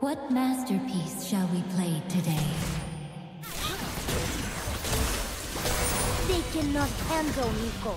What masterpiece shall we play today? They cannot handle Neeko.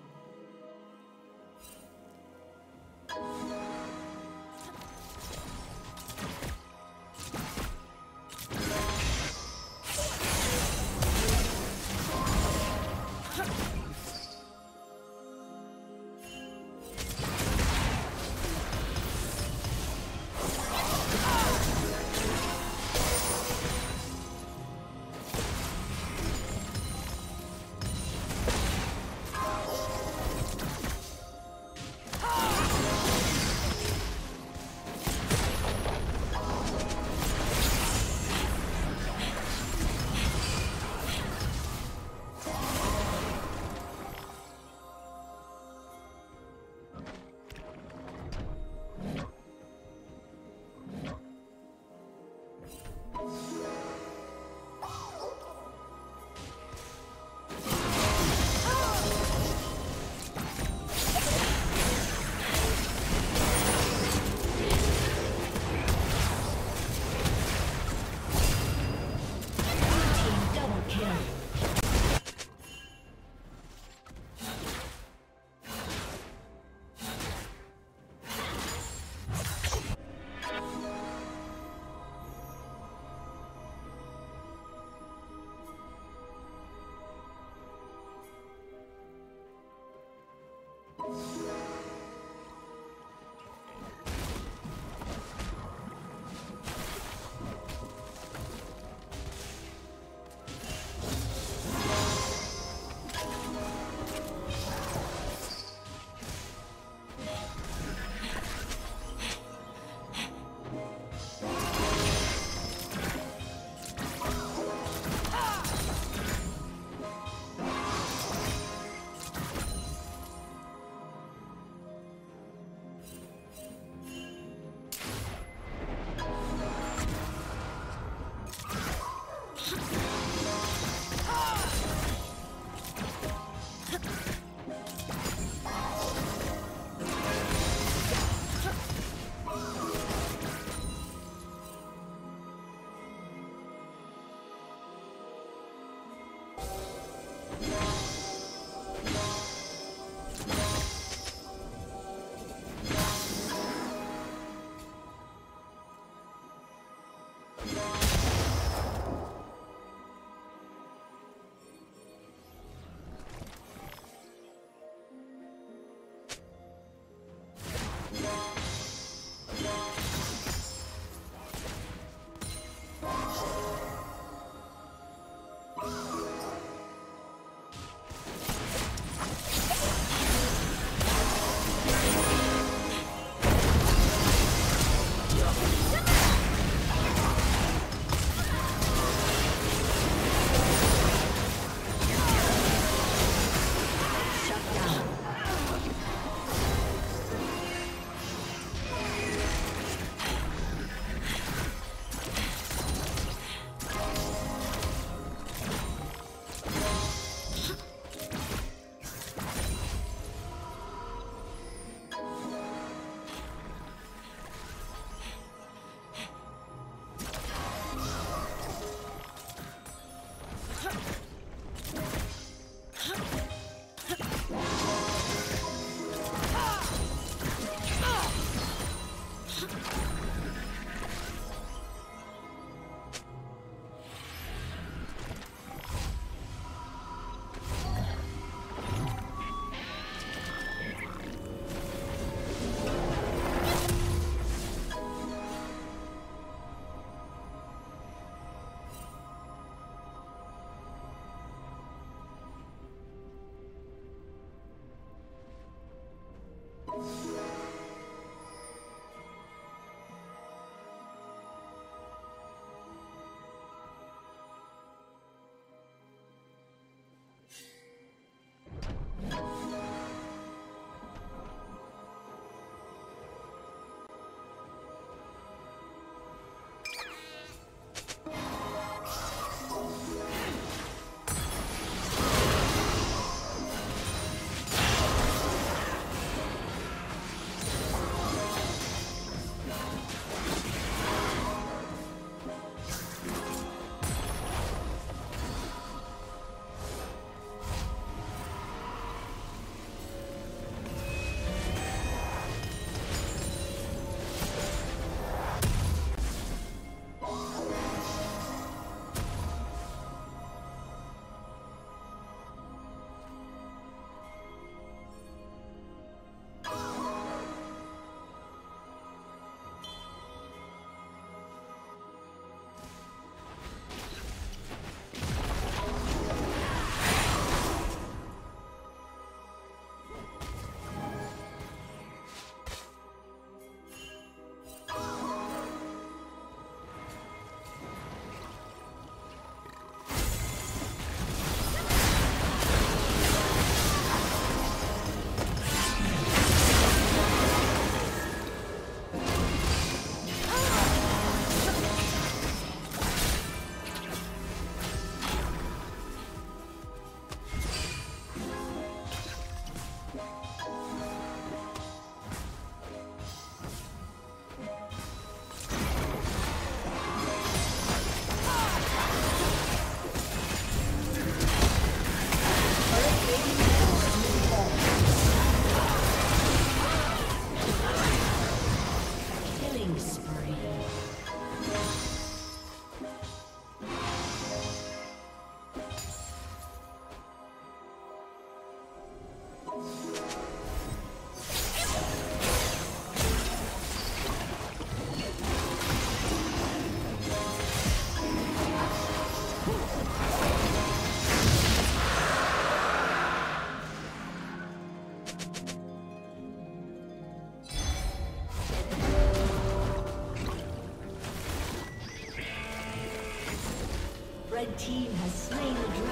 Red team has slain the dragon.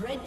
Red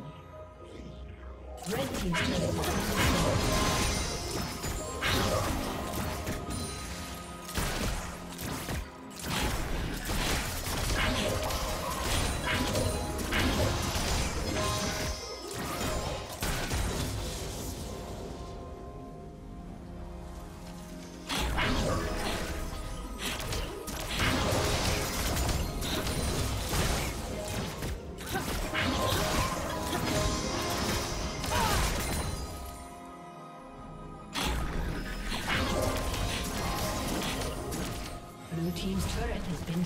Red team's turret has been destroyed.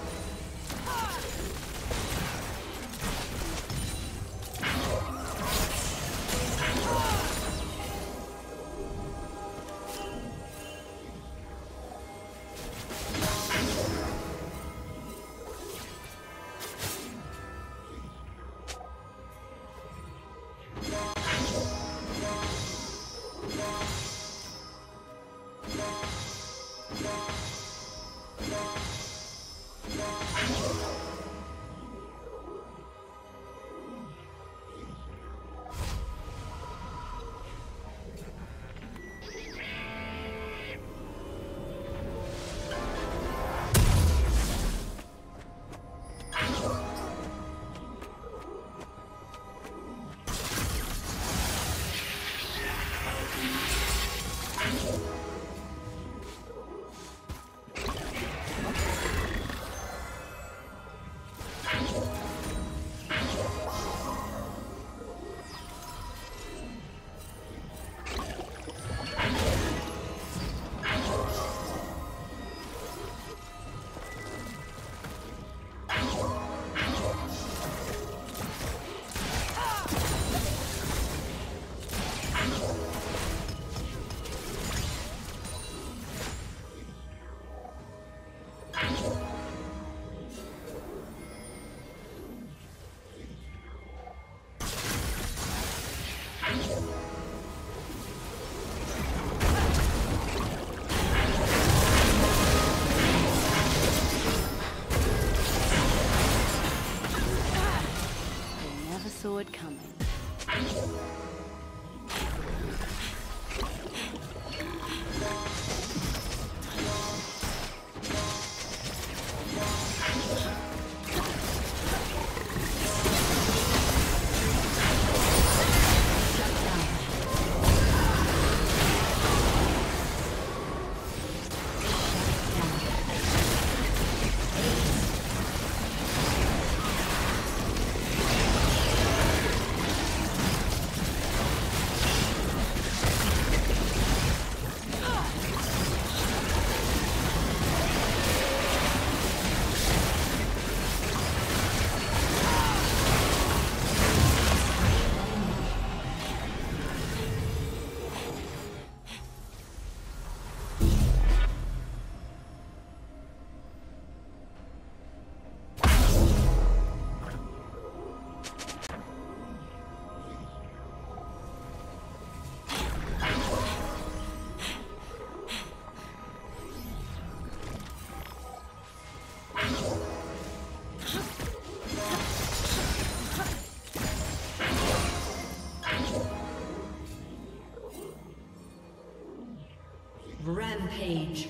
Page.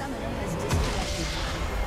Summoner has disconnected.